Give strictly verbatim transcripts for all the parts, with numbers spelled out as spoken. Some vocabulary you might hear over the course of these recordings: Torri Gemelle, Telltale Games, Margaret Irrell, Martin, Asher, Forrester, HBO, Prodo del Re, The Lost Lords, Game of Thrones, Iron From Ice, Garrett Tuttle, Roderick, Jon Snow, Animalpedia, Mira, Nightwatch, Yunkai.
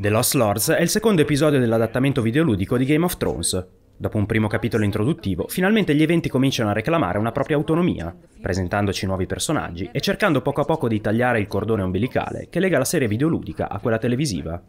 The Lost Lords è il secondo episodio dell'adattamento videoludico di Game of Thrones. Dopo un primo capitolo introduttivo, finalmente gli eventi cominciano a reclamare una propria autonomia, presentandoci nuovi personaggi e cercando poco a poco di tagliare il cordone ombelicale che lega la serie videoludica a quella televisiva.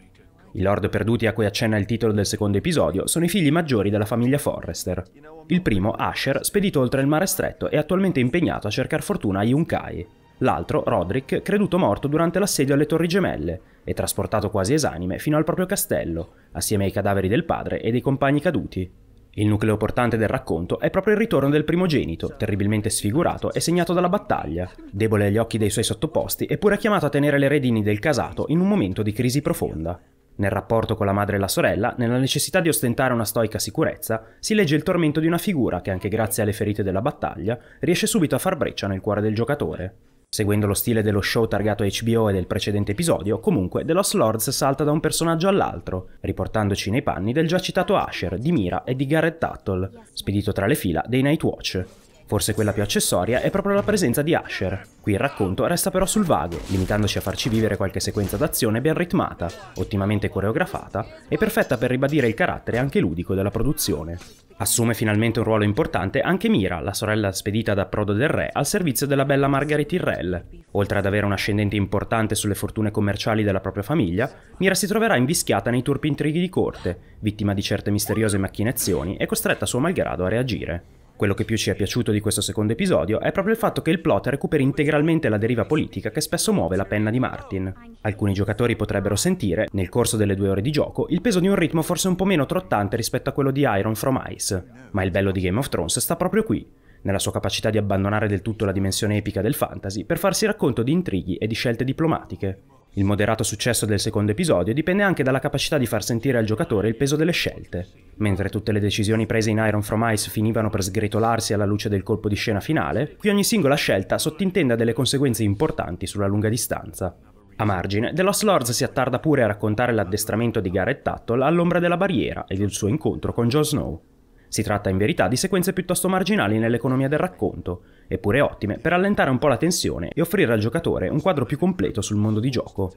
I lord perduti a cui accenna il titolo del secondo episodio sono i figli maggiori della famiglia Forrester. Il primo, Asher, spedito oltre il mare stretto, è attualmente impegnato a cercare fortuna a Yunkai. L'altro, Roderick, creduto morto durante l'assedio alle Torri Gemelle, e trasportato quasi esanime fino al proprio castello, assieme ai cadaveri del padre e dei compagni caduti. Il nucleo portante del racconto è proprio il ritorno del primogenito, terribilmente sfigurato e segnato dalla battaglia, debole agli occhi dei suoi sottoposti, eppure chiamato a tenere le redini del casato in un momento di crisi profonda. Nel rapporto con la madre e la sorella, nella necessità di ostentare una stoica sicurezza, si legge il tormento di una figura che, anche grazie alle ferite della battaglia, riesce subito a far breccia nel cuore del giocatore. Seguendo lo stile dello show targato H B O e del precedente episodio, comunque, The Lost Lords salta da un personaggio all'altro, riportandoci nei panni del già citato Asher, di Mira e di Garrett Tuttle, spedito tra le fila dei Nightwatch. Forse quella più accessoria è proprio la presenza di Asher. Qui il racconto resta però sul vago, limitandoci a farci vivere qualche sequenza d'azione ben ritmata, ottimamente coreografata e perfetta per ribadire il carattere anche ludico della produzione. Assume finalmente un ruolo importante anche Mira, la sorella spedita da Prodo del Re al servizio della bella Margaret Irrell. Oltre ad avere un ascendente importante sulle fortune commerciali della propria famiglia, Mira si troverà invischiata nei turpi intrighi di corte, vittima di certe misteriose macchinazioni e costretta a suo malgrado a reagire. Quello che più ci è piaciuto di questo secondo episodio è proprio il fatto che il plot recuperi integralmente la deriva politica che spesso muove la penna di Martin. Alcuni giocatori potrebbero sentire, nel corso delle due ore di gioco, il peso di un ritmo forse un po' meno trottante rispetto a quello di Iron From Ice, ma il bello di Game of Thrones sta proprio qui, nella sua capacità di abbandonare del tutto la dimensione epica del fantasy per farsi racconto di intrighi e di scelte diplomatiche. Il moderato successo del secondo episodio dipende anche dalla capacità di far sentire al giocatore il peso delle scelte. Mentre tutte le decisioni prese in Iron From Ice finivano per sgretolarsi alla luce del colpo di scena finale, qui ogni singola scelta sottintende delle conseguenze importanti sulla lunga distanza. A margine, The Lost Lords si attarda pure a raccontare l'addestramento di Garrett Tuttle all'ombra della barriera e del suo incontro con Jon Snow. Si tratta in verità di sequenze piuttosto marginali nell'economia del racconto, eppure ottime per allentare un po' la tensione e offrire al giocatore un quadro più completo sul mondo di gioco.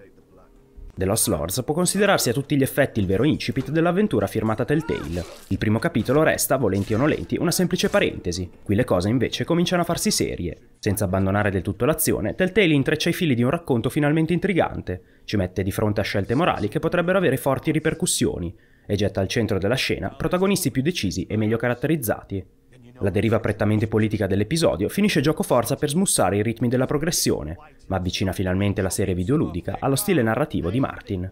The Lost Lords può considerarsi a tutti gli effetti il vero incipit dell'avventura firmata Telltale. Il primo capitolo resta, volenti o nolenti, una semplice parentesi. Qui le cose invece cominciano a farsi serie. Senza abbandonare del tutto l'azione, Telltale intreccia i fili di un racconto finalmente intrigante, ci mette di fronte a scelte morali che potrebbero avere forti ripercussioni, e getta al centro della scena protagonisti più decisi e meglio caratterizzati. La deriva prettamente politica dell'episodio finisce giocoforza per smussare i ritmi della progressione, ma avvicina finalmente la serie videoludica allo stile narrativo di Martin.